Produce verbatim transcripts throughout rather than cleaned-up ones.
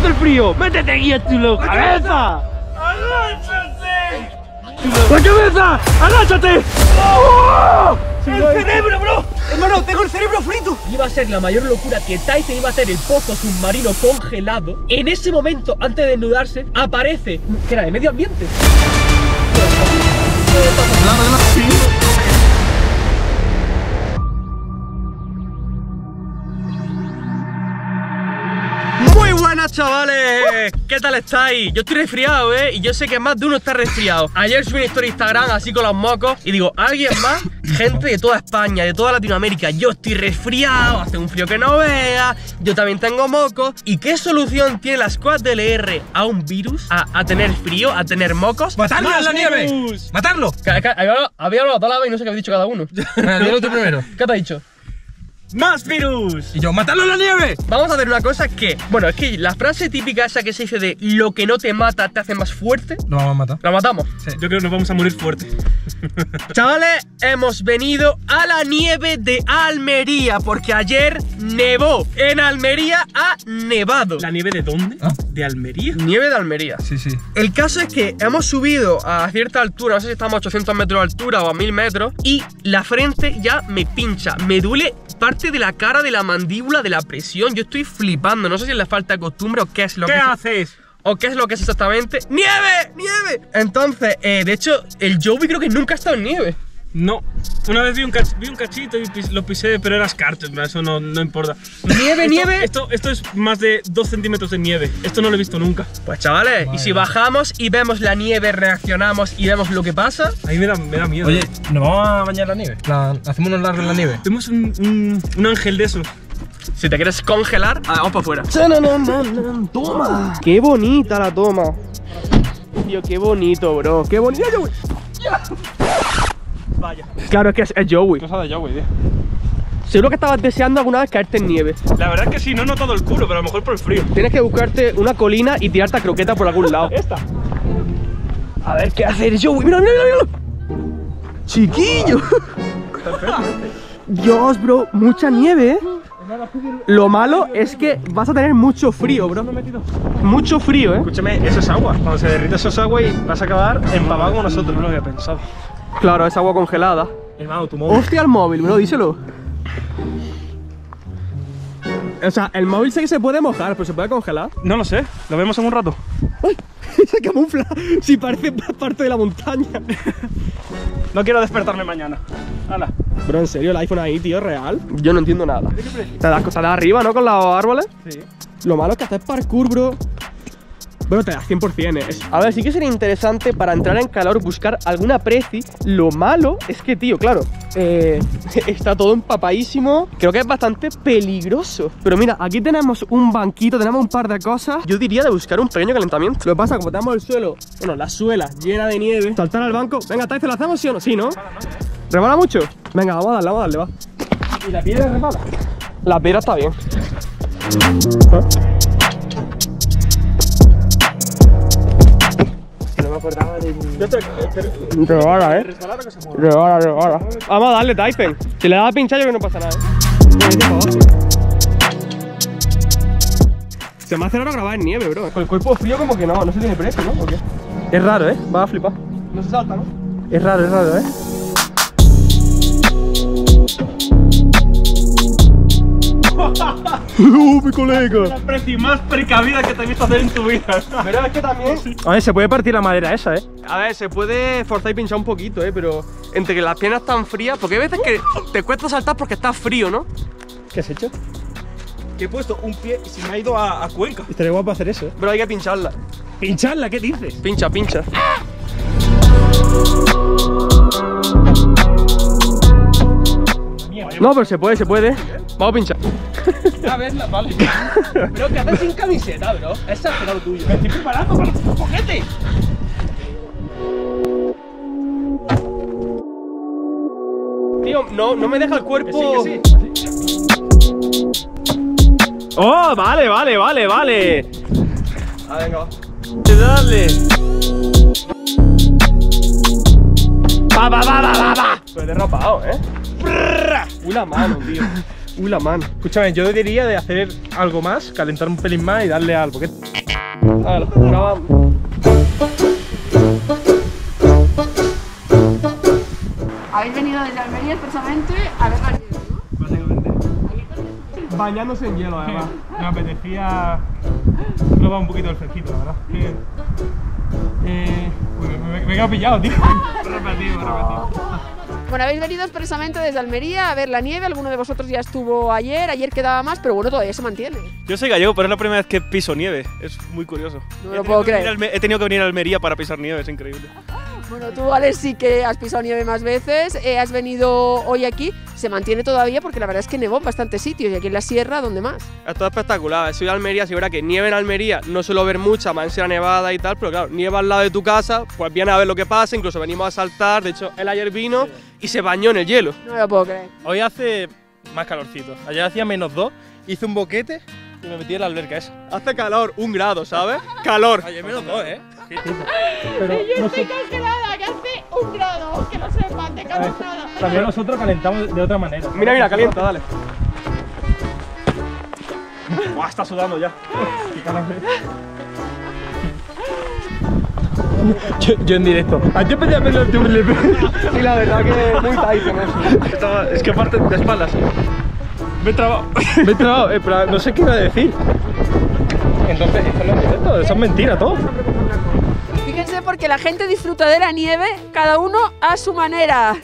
hace el frío. ¡Métete guía, chulo! ¡Cabeza! ¡Agáchate! ¡La cabeza! ¡Agáchate! ¡Oh! ¡El cerebro, bro! Hermano, tengo el cerebro frito. Iba a ser la mayor locura que Tyson iba a hacer el pozo submarino congelado. En ese momento, antes de desnudarse, aparece... ¿Qué era? ¿De medio ambiente? Muy buenas, chavales. ¿Qué tal estáis? Yo estoy resfriado, eh. Y yo sé que más de uno está resfriado. Ayer subí una historia a Instagram así con los mocos y digo, ¿alguien más? Gente de toda España, de toda Latinoamérica. Yo estoy resfriado, hace un frío que no vea. Yo también tengo mocos. ¿Y qué solución tiene la Squad L R a un virus? A, a tener frío, a tener mocos. ¡Matarlo en la nieve! ¡Matarlo! Había hablado toda la vez y no sé qué habéis dicho cada uno. Dilo tú primero. ¿Qué te ha dicho? ¡Más virus! Y yo, ¡matarlo en la nieve! Vamos a hacer una cosa que... Bueno, es que la frase típica esa que se dice de lo que no te mata te hace más fuerte. Lo vamos a matar. ¿La matamos? Sí. Yo creo que nos vamos a morir fuerte. Chavales, hemos venido a la nieve de Almería, porque ayer nevó. En Almería ha nevado. ¿La nieve de dónde? ¿Ah? ¿De Almería? Nieve de Almería. Sí, sí. El caso es que hemos subido a cierta altura, no sé si estamos a ochocientos metros de altura o a mil metros, y la frente ya me pincha, me duele parte de la cara, de la mandíbula, de la presión. Yo estoy flipando, no sé si es la falta de costumbre o qué es lo que... ¿Qué haces? ¿O qué es lo que es exactamente? ¡Nieve! ¡Nieve! Entonces, eh, de hecho, el Joey creo que nunca ha estado en nieve. No, una vez vi un, cach vi un cachito y pis lo pisé, pero eras cartas, eso no, no importa. ¿Nieve, esto, nieve? Esto, esto es más de dos centímetros de nieve, esto no lo he visto nunca. Pues chavales, vale. Y si bajamos y vemos la nieve, reaccionamos y vemos lo que pasa. A mí me da, me da miedo. Oye, ¿nos vamos a bañar la nieve? La, ¿Hacemos unos largos en la nieve? Tenemos un, un, un ángel de esos. Si te quieres congelar, vamos para afuera. ¡Toma! ¡Qué bonita la toma! Tío, qué bonito, bro. ¡Qué bonito! ¡Ya! Vaya. Claro, es que es, es Joey. Cosa de Joey, tío. Seguro que estabas deseando alguna vez caerte en nieve. La verdad es que sí, no he notado el culo, pero a lo mejor por el frío. Tienes que buscarte una colina y tirarte a croqueta por algún lado. Esta. A ver qué hacer, Joey. Mira, mira, mira, mira. Chiquillo. Dios, bro, mucha nieve, ¿eh? Lo malo es que vas a tener mucho frío, bro. Mucho frío, eh. Escúchame, eso es agua. Cuando se derrite eso es agua y vas a acabar empapado como nosotros. No lo había pensado. Claro, es agua congelada. Hermano, tu móvil. Hostia, el móvil, bro, díselo. O sea, el móvil sé que se puede mojar, pero ¿se puede congelar? No lo sé, lo vemos en un rato. ¡Ay! Se camufla. Si parece parte de la montaña. No quiero despertarme mañana. Hala. Bro, ¿en serio el iPhone ahí, tío? ¿Real? Yo no entiendo nada. Te das cosas de arriba, ¿no? Con los árboles. Sí. Lo malo es que haces parkour, bro. Bueno, te das cien por cien, ¿eh? A ver, sí que sería interesante para entrar en calor buscar alguna preci. Lo malo es que, tío, claro, eh, está todo empapadísimo. Creo que es bastante peligroso. Pero mira, aquí tenemos un banquito, tenemos un par de cosas. Yo diría de buscar un pequeño calentamiento. Lo que pasa, como tenemos el suelo, bueno, la suela llena de nieve. Saltar al banco. Venga, ¿te la hacemos, sí o no? Sí, ¿no? ¿Rebala mucho? Venga, vamos a darle, vamos a darle, va. ¿Y la piedra rebala? La piedra está bien. ¿Eh? Yo te, te, te, rebala, eh. Rebala, rebala. Vamos a darle, Tyson. Si le das a pinchar, yo que no pasa nada, ¿eh? Se me hace raro grabar en nieve, bro. Con el cuerpo frío, como que no, no se tiene precio, ¿no? ¿O qué? Es raro, eh. Va a flipar. No se salta, ¿no? Es raro, es raro, eh. ¡Uh, mi colega! Es la preci más precavida que te he visto hacer en tu vida. Pero es que también... A ver, se puede partir la madera esa, ¿eh? A ver, se puede forzar y pinchar un poquito, ¿eh? Pero entre que las piernas están frías... Porque hay veces que te cuesta saltar porque está frío, ¿no? ¿Qué has hecho? Que he puesto un pie y se me ha ido a, a Cuenca. Estaría guapo hacer eso, ¿eh? Pero hay que pincharla. ¿Pincharla? ¿Qué dices? Pincha, pincha. ¡Ah! No, pero se puede, se puede. Vamos a pinchar. A verla, vale. Pero que haces sin camiseta, bro. Es exagerado tuyo. Me estoy preparando para los cojetes. Tío, no, no me deja el cuerpo. Que sí, que sí. Oh, vale, vale, vale, vale. A ver, venga. Dale. Va, va, va, va, va. Pero te he rapado, eh. Una mano, tío. Uy, la mano. Escúchame, yo diría de hacer algo más, calentar un pelín más y darle al boquete. A ver, grabamos. Habéis venido desde Almería expresamente a ver la nieve, ¿no? Básicamente. Bañándose en hielo, además. Me apetecía probar un poquito el fresquito, la verdad. Que... Eh... Uy, me, me he quedado pillado, tío. Repetido, repetido. Bueno, habéis venido expresamente desde Almería a ver la nieve. Alguno de vosotros ya estuvo ayer, ayer quedaba más, pero bueno, todavía se mantiene. Yo soy gallego, pero es la primera vez que piso nieve, es muy curioso. No lo puedo creer. He tenido que venir a Almería para pisar nieve, es increíble. Bueno, tú, Álex, sí que has pisado nieve más veces, eh, has venido hoy aquí, se mantiene todavía porque la verdad es que nevó en bastantes sitios y aquí en la sierra, ¿dónde más? Esto es espectacular, soy de Almería, si verá que nieve en Almería no suelo ver mucha, más en Sierra Nevada y tal, pero claro, nieva al lado de tu casa, pues vienes a ver lo que pasa, incluso venimos a saltar, de hecho, él ayer vino y se bañó en el hielo. No lo puedo creer. Hoy hace más calorcito, ayer hacía menos dos, hice un boquete y me metí en la alberca esa. Hace calor, un grado, ¿sabes? Calor. Ayer menos dos, ¿eh? Pero yo estoy congelada, que hace un grado, que no sepan, te calor nada. También nosotros calentamos de otra manera. Mira, mira, calienta, dale. Buah, está sudando ya. Qué calor. Yo, yo en directo. Yo empecé a menos de un lip. Sí, la verdad que muy tight con eso. Es que aparte de espaldas. Me he trabado. Me he trabado, eh, pero no sé qué iba a decir. Entonces, esto no es directo, eso es mentira todo. Fíjense, porque la gente disfruta de la nieve, cada uno a su manera.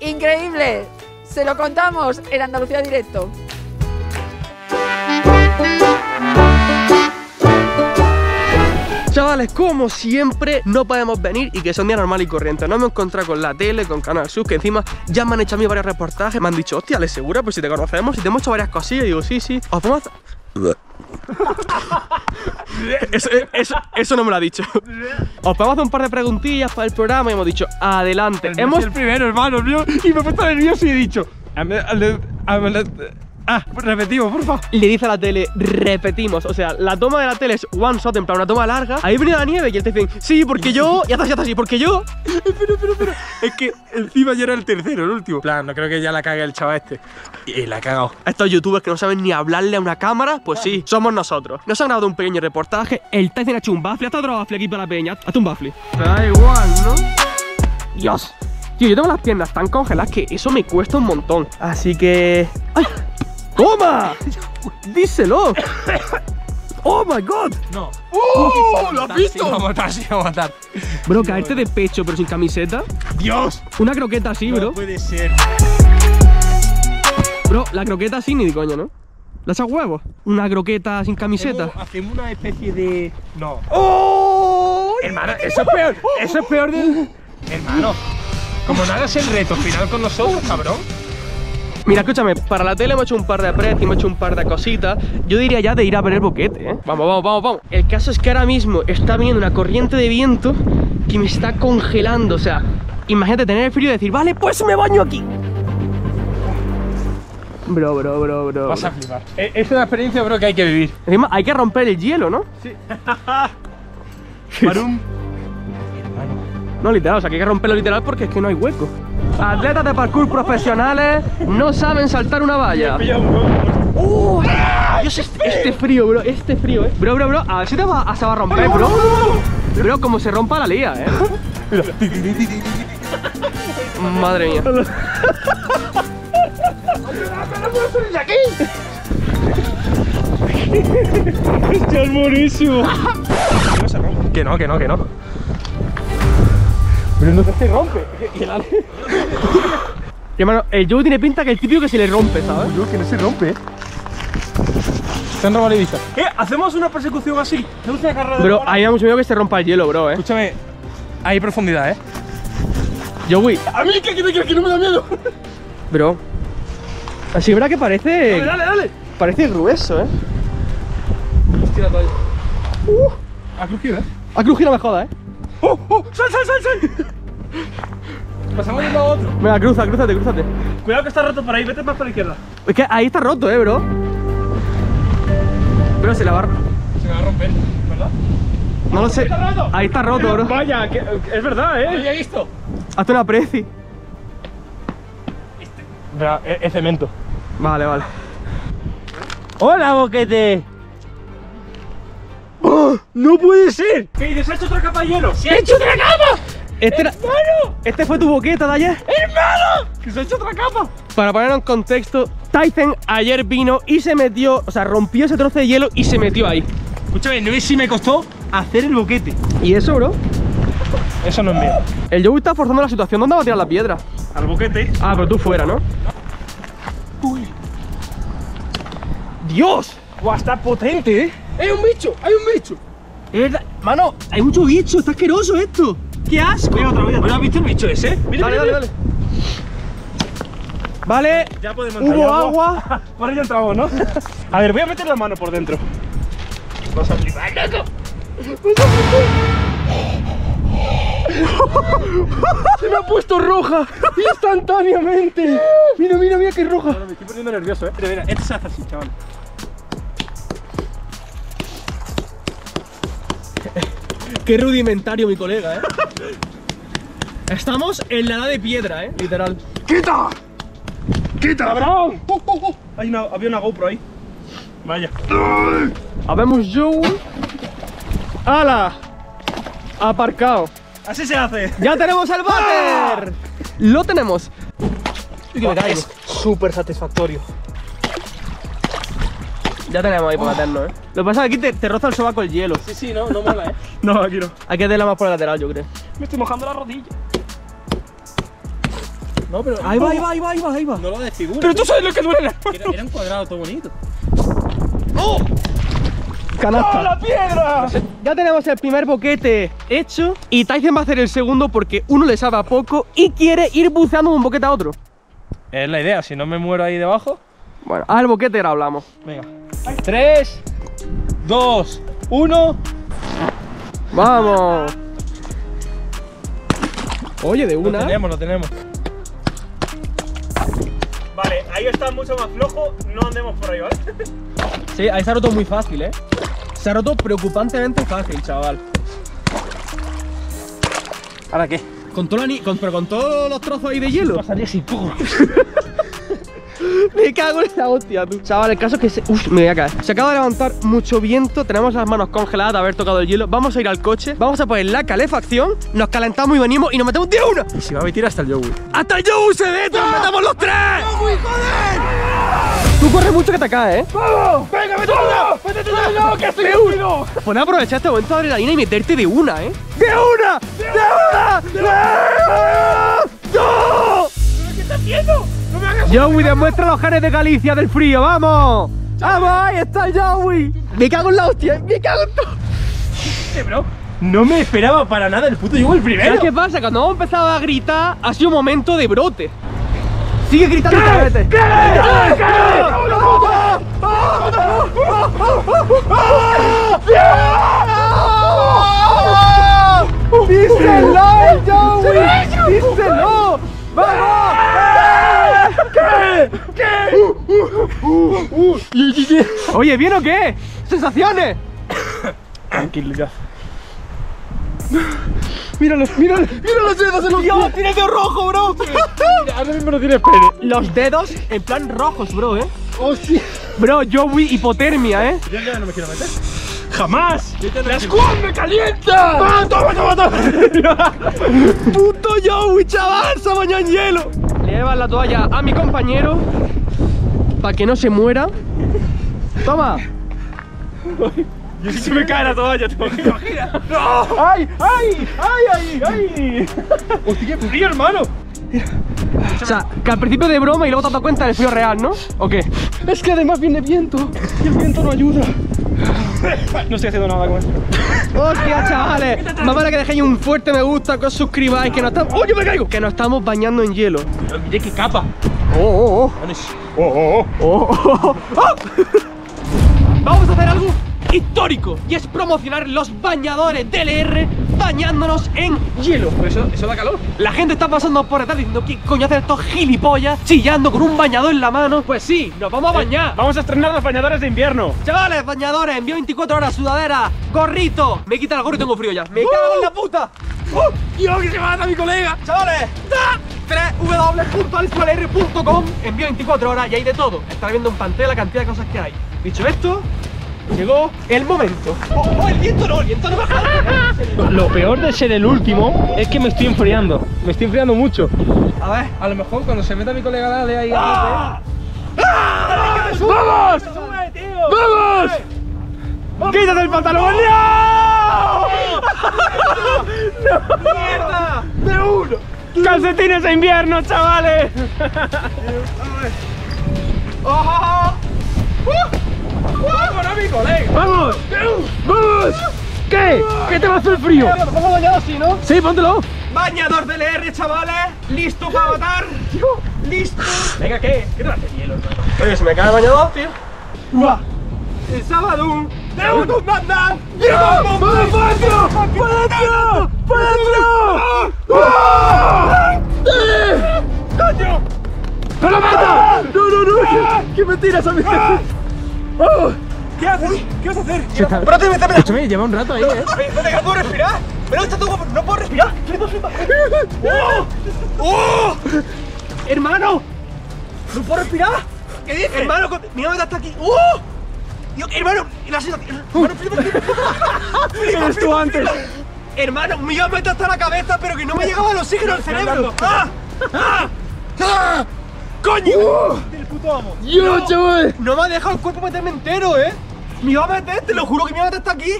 Increíble. Se lo contamos en Andalucía Directo. Chavales, como siempre, no podemos venir y que son día normal y corriente. Nos hemos encontrado con la tele, con Canal Sur, que encima ya me han hecho a mí varios reportajes. Me han dicho, hostia, Álex Segura, pues si te conocemos, si te hemos hecho varias cosillas. Y digo, sí, sí, os vamos a... Eso, eso, eso no me lo ha dicho. Os podemos hacer un par de preguntillas para el programa y hemos dicho, adelante. El hemos el primero, hermano, mío, y me he puesto nervioso y he dicho... Ah, repetimos, porfa. Le dice a la tele, repetimos. O sea, la toma de la tele es one shot, en plan una toma larga. Ahí viene la nieve y él te dice, sí, porque yo. Ya está, ya está, sí, porque yo. Espera, espera, espera. Es que encima yo era el tercero, el último. Plan, no creo que ya la cague el chaval este. Y la ha cagado. Estos youtubers que no saben ni hablarle a una cámara, pues sí, somos nosotros. Nos han grabado un pequeño reportaje. El Tyson ha hecho un baffle. Hasta otro baffle aquí para la peña. Hasta un baffle. Te da igual, ¿no? Dios. Tío, yo tengo las piernas tan congeladas que eso me cuesta un montón. Así que. ¡Ay! ¡Toma! ¡Díselo! ¡Oh, my God! No. ¡Oh, lo has visto! Vamos a matar, sí, vamos a matar. Bro, caerte de pecho pero sin camiseta. ¡Dios! Una croqueta así, bro. No puede ser. Bro, la croqueta así ni de coño, ¿no? ¿La echas huevos? Una croqueta sin camiseta. Hacemos una especie de... No. ¡Oh! Hermano, eso es peor. Eso es peor del... Hermano, como no hagas el reto final con nosotros, cabrón. Mira, escúchame, para la tele hemos hecho un par de precios, hemos hecho un par de cositas. Yo diría ya de ir a ver el boquete, ¿eh? Vamos, vamos, vamos, vamos. El caso es que ahora mismo está viniendo una corriente de viento que me está congelando. O sea, imagínate tener el frío y decir, vale, pues me baño aquí. Bro, bro, bro, bro. Vas a flipar. Es una experiencia, bro, que hay que vivir. Encima, hay que romper el hielo, ¿no? Sí. Parum. No, literal, o sea, que hay que romperlo literal porque es que no hay hueco. Atletas de parkour profesionales no saben saltar una valla. ¡Uh! Dios, este frío, bro, este frío, eh. Bro, bro, bro, a ver si te va, se va a romper, bro. Bro, como se rompa la lía, eh. Madre mía. ¡No puedo salir de aquí! ¡Esto es buenísimo! Que no, que no, que no. Pero no se rompe. Y el Álex. Hermano, el Joe tiene pinta que el típico que se le rompe, ¿sabes? Yo que no se rompe, ¿eh? Se han robado la vista. ¿Qué? ¿Hacemos una persecución así? ¿Te gusta agarrar? Bro, ahí da mucho miedo que se rompa el hielo, bro, ¿eh? Escúchame, hay profundidad, ¿eh? Joey. A mí que, que, que, que no me da miedo. Bro. Así, ¿verdad que parece? Dale, dale, dale. Parece grueso, ¿eh? Hostia, la uh, ha crujido, ¿eh? Ha crujido, me joda, ¿eh? ¡Oh, oh! ¡Sal, sal, sal, sal! Pasamos de uno a otro. Venga, cruza, cruzate, cruzate. Cuidado que está roto por ahí, vete más para la izquierda. Es que ahí está roto, eh, bro. Pero se la va a romper. Se la va a romper, ¿verdad? No lo sé. Está roto. Ahí está roto, bro. Vaya, que, es verdad, eh. Ya he visto. Hazte una preci. Este. Es cemento. Vale, vale. ¡Hola, boquete! ¡Oh, no puede ser! ¿Qué dices? ¡Se ha hecho otra capa de hielo! ¡Se ha hecho otra capa! Este era... Este fue tu boqueta de ayer. ¡Hermano! ¡Que se ha hecho otra capa! Para ponerlo en contexto, Tyson ayer vino y se metió, o sea, rompió ese trozo de hielo y se metió ahí. Escúchame, no sé si me costó hacer el boquete. ¿Y eso, bro? Eso no es mío. El Joey está forzando la situación. ¿Dónde va a tirar la piedra? Al boquete. Ah, pero tú fuera, ¿no? Uy. ¡Dios! ¡Guau, está potente, eh! ¡Hay un bicho! ¡Hay un bicho! Es verdad. Mano, hay mucho bicho. Está asqueroso esto. ¡Qué asco! Mira, otra vez. ¿No has visto el bicho ese? Mira, dale, mira, dale, mira. dale. Vale. Ya podemos entrar. Hubo agua. Por ahí entramos, ¿no? A ver, voy a meter la mano por dentro. Vas a flipar, loco. Vas a flipar. Se me ha puesto roja instantáneamente. Mira, mira, mira qué roja. Bueno, me estoy poniendo nervioso, eh. Pero mira, esto se hace así, chaval. Qué rudimentario mi colega, eh. Estamos en la edad de piedra, eh, literal. ¡Quita! ¡Quita, cabrón! Oh, oh, oh. Hay una, había una GoPro ahí. Vaya. ¡Ay! Habemos yo. ¡Hala! Aparcado. Así se hace. ¡Ya tenemos el váter! ¡Lo tenemos! Wow, es súper satisfactorio. Ya tenemos ahí para meternos, eh. Lo que pasa es que aquí te, te roza el sobaco el hielo. Sí, sí, no, no mola, eh. No, aquí no. Hay que hacerla más por el lateral, yo creo. Me estoy mojando la rodilla. No, pero... Ahí va, ahí va, ahí va, ahí va, ahí va. No lo desfigures. Pero tú sabes lo que duele. Era, era un cuadrado todo bonito. ¡Oh! ¡Canasta! ¡Oh, la piedra! Ya tenemos el primer boquete hecho. Y Tyson va a hacer el segundo porque uno le sabe a poco y quiere ir buceando de un boquete a otro. Es la idea, si no me muero ahí debajo. Bueno, al boquete ahora hablamos. Venga. tres, dos, uno. ¡Vamos! Oye, de una. Lo tenemos, lo tenemos. Vale, ahí está mucho más flojo. No andemos por ahí, ¿vale? Sí, ahí se ha roto muy fácil, ¿eh? Se ha roto preocupantemente fácil, chaval. ¿Ahora qué? Con todo la con, pero con todos los trozos ahí de hielo. Pasaría así, ¡pum! Me cago en esta hostia, tú. Chaval, el caso es que se... Uf, me voy a caer. Se acaba de levantar mucho viento. Tenemos las manos congeladas de haber tocado el hielo. Vamos a ir al coche. Vamos a poner la calefacción. Nos calentamos y venimos y nos metemos de una. Y se va a meter hasta el Joey. ¡Hasta el Joey se ve! ¡Nos metamos los tres! ¡Joey, joder! Tú corres mucho que te caes, ¿eh? ¡Vamos! ¡Venga, métete una! ¡Métete una! ¡No, que estoy unido! Pues aprovechar este momento de adrenalina y meterte de una, ¿eh? ¡De una! ¡De una! ¡De una! ¡No! ¿Qué estás haciendo? Joey, demuestra los genes de Galicia del frío, vamos. Vamos, ahí está el Joey. Me cago en la hostia, me cago en todo. ¿Qué, bro? No me esperaba para nada el puto Joey el primero. ¿Sabes qué pasa? Cuando hemos empezado a gritar, ha sido un momento de brote. Sigue gritando. ¡Cállate! ¡Cállate! ¡Cállate! ¡Díselo, Joey! ¡Díselo! ¡Vamos! ¿Qué? ¿Qué? Uh, uh, uh, uh, uh. Oye, ¿bien o qué? ¡Sensaciones! Tranquilidad. Míralo, míralo. Mira los dedos en los dedos. Tiene dedo rojo, bro. Mira, ahora mismo no tienes pene. Los dedos en plan rojos, bro, eh. Oh, sí. Bro, Joey, hipotermia, eh. Yo ya no me quiero meter. ¡Jamás! ¡La squad me calienta! ¡Va, toma, toma, toma! ¡Puto Joey, chaval! ¡Se ha bañado en hielo! Le llevas la toalla a mi compañero para que no se muera. ¡Toma! Yo sí se me cae la toalla, te imaginas. ¡No! ¡Ay, ay, ay, ay, ay! ¡Hostia, qué frío, hermano! O sea, que al principio de broma y luego te has dado cuenta del frío real, ¿no? ¿O qué? Es que además viene viento y el viento no ayuda. No estoy haciendo nada con esto. Hostia, chavales. Más vale que dejéis un fuerte me gusta, que os suscribáis, que no estamos... ¡Oh, yo me caigo! Que nos estamos bañando en hielo. Mirad qué capa. Oh, oh, oh. Oh, oh, oh. Oh, oh, oh. Vamos a hacer algo histórico y es promocionar los bañadores de L R bañándonos en hielo. Pero eso, eso da calor. La gente está pasando por detrás diciendo que coño hacen estos gilipollas chillando con un bañador en la mano. Pues sí, nos vamos a bañar. Eh, vamos a estrenar los bañadores de invierno. Chavales, bañadores, envío veinticuatro horas, sudadera, gorrito. Me quita el gorro y tengo frío ya. Me uh, cago en la puta. Uh, Dios, que se mata mi colega. Chavales. ¡Ah! doble u doble u doble u punto álex segura ele erre punto com en veinticuatro horas y hay de todo. Estará viendo en pantalla la cantidad de cosas que hay. Dicho esto, llegó el momento. Oh, oh, el viento no, el viento no me... Lo peor de ser el último es que me estoy enfriando. Me estoy enfriando mucho. A ver, a lo mejor cuando se meta mi colega Dale ahí... ¡Ah! ¡Ah! ¡Sube! ¡Vamos! ¡Sube, tío! ¡Vamos! ¡Vamos! ¡Quítate el pantalón! ¡No! ¡No! ¡Mierda! ¡De uno! ¡Calcetines de invierno, chavales! ¡Oh! ¡Vamos, mi colega! ¡Vamos! ¡Vamos! ¿Qué? ¿Qué te va a hacer frío? ¿Lo pongo bañado así, no? Sí, póntelo. Bañador de L R, chavales. ¿Listo para matar? ¡Listo! Venga, ¿qué? ¿Qué te va a hacer hielo, hermano? Oye, se me cae el bañador, tío. ¡Uah! El sábado de un comandante. ¡Vamos, vamos, vamos! ¡Para adentro! ¡Para adentro! ¡Coño! ¡No lo mata! ¡No, no, no! ¡Que me tiras a mí! ¡Oh! ¿Qué haces? Uy, ¿qué vas a hacer? ¡Pero te metes! Escúchame, lleva un rato ahí, ¿eh? ¡No te puedo respirar! ¡Pero está todo! ¡No puedo respirar! ¡Flipa, flipa! ¡Oh! ¡Oh! ¡Hermano! ¡No puedo respirar! ¿Qué dices? ¡Hermano! ¡Mi mamá está aquí! ¡Oh! Dios, ¡hermano! ¡La sensación! ¡Hermano, flipa, flipa! ¡Flipa, eres tú antes! ¡Hermano! ¡Mi mamá está hasta la cabeza, pero que no me llegaba el oxígeno al cerebro! ¡Ah! ¡Ah! ¡Ah! ¡Coño! Uh, ¡El puto amo! ¡Yo, no, chaval! No me ha dejado el cuerpo meterme entero, eh. Me iba a meter, te lo juro que me iba a meter hasta aquí.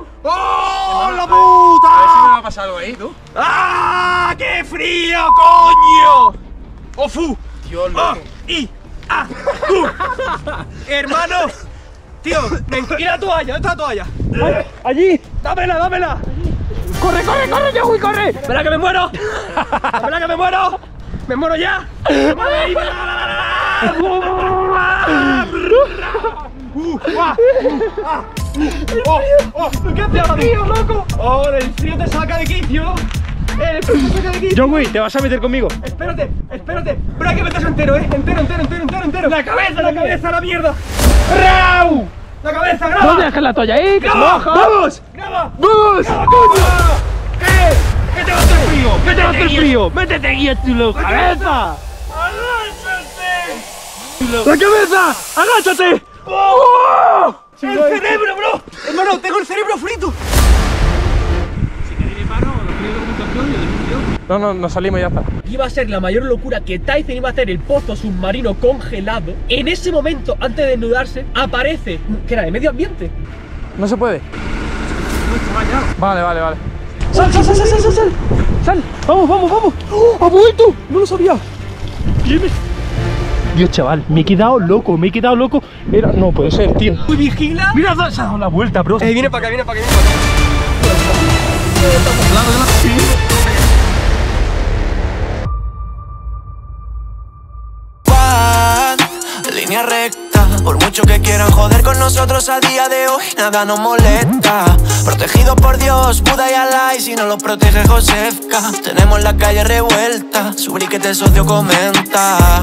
Uh, ¡Oh! Hermano, ¡la puta! A ver si me ha pasado ahí, tú. ¡Ah! ¡Qué frío, coño! ¡Ofu! Dios mío. ¡I! ¡Ah! ¡Uh! ¡Hermano! Tío, me la toalla, ¿dónde está la toalla? Ay, ¡allí! ¡Dámela, dámela! ¡Corre, corre, corre, Yahoo, corre! ¡Verá que me muero! ¡Verá que me muero! ¡Me muero ya! ¿Qué haces ahora, tío, loco? ¡Oh, el frío te saca de quicio! ¡El frío te saca de quicio! Joey, te vas a meter conmigo. Espérate, espérate. Pero hay que meterse entero, ¿eh? Entero, entero, entero, entero, entero. ¡La cabeza, la cabeza, la mierda! ¡Rau! ¡La cabeza, graba! ¡No dejes la toalla ahí! ¡Graba! ¡Vamos! ¡Graba! ¡Vamos! ¡Eh! ¡Que te va a hacer frío! ¡Que te va a hacer frío! ¡Métete aquí a tu loco! ¡Cabeza! ¡Agáchate! ¡La cabeza! ¡Agáchate! ¡Oh! ¡El cerebro, bro! Hermano, tengo el cerebro frito. Si queréis mi paro, lo pido. No, no, nos salimos y ya está. Iba a ser la mayor locura que Tyson iba a hacer el pozo submarino congelado. En ese momento, antes de desnudarse, aparece... ¿Qué era? ¿De medio ambiente? No se puede. Vale, vale, vale. ¡Sal, sal, sal, sal, sal, sal! ¡Sal! ¡Vamos, vamos, vamos! ¡Oh, ha vuelto! ¡No lo sabía! Dios, chaval, me he quedado loco, me he quedado loco. Mira, no puede ser, tío. ¡Uy, vigila! ¡Mira, se ha dado la vuelta, bro! Eh, viene para acá, viene para acá, viene para acá. Van, línea recta. Por mucho que quieran joder con nosotros a día de hoy, nada nos molesta. Protegido por Dios, Buda y Alá, y si no los protege Josefka. Tenemos la calle revuelta, su briquete socio comenta.